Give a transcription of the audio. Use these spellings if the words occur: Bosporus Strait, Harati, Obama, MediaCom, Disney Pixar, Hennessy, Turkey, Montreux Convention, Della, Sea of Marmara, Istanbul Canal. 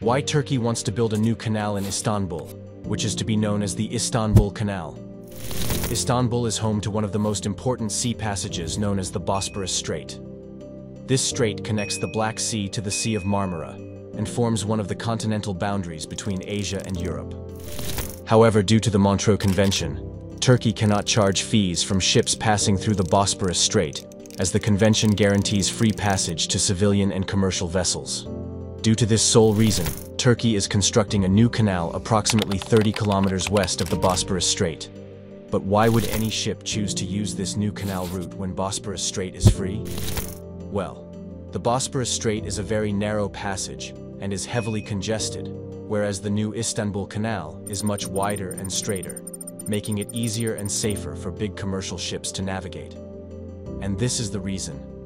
Why Turkey wants to build a new canal in Istanbul, which is to be known as the Istanbul Canal. Istanbul is home to one of the most important sea passages known as the Bosporus Strait. This strait connects the Black Sea to the Sea of Marmara and forms one of the continental boundaries between Asia and Europe. However, due to the Montreux Convention, Turkey cannot charge fees from ships passing through the Bosporus Strait, as the convention guarantees free passage to civilian and commercial vessels. Due to this sole reason, Turkey is constructing a new canal approximately 30 kilometers west of the Bosporus Strait. But why would any ship choose to use this new canal route when Bosporus Strait is free? Well, the Bosporus Strait is a very narrow passage and is heavily congested, whereas the new Istanbul Canal is much wider and straighter, making it easier and safer for big commercial ships to navigate. And this is the reason